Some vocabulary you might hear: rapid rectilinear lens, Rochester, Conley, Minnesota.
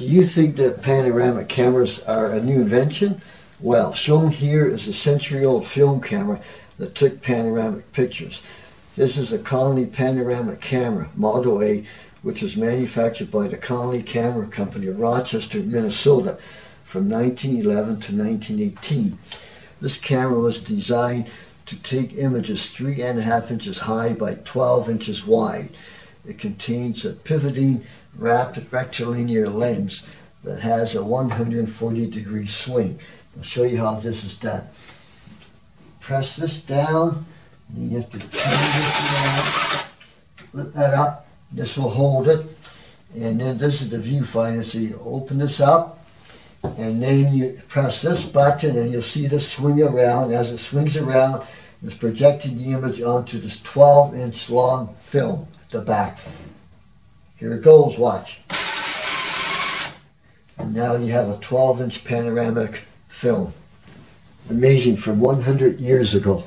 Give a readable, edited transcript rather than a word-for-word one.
Do you think that panoramic cameras are a new invention? Well, shown here is a century-old film camera that took panoramic pictures. This is a Conley panoramic camera, Model A, which was manufactured by the Conley Camera Company of Rochester, Minnesota, from 1911 to 1918. This camera was designed to take images 3.5 inches high by 12 inches wide. It contains a pivoting rapid rectilinear lens that has a 140-degree swing. I'll show you how this is done. Press this down, and you have to turn this around, lift that up. This will hold it, and then this is the viewfinder, so you open this up, and then you press this button, and you'll see this swing around. As it swings around, it's projecting the image onto this 12-inch long film at the back. Here it goes, watch. And now you have a 12-inch panoramic film. Amazing, from 100 years ago.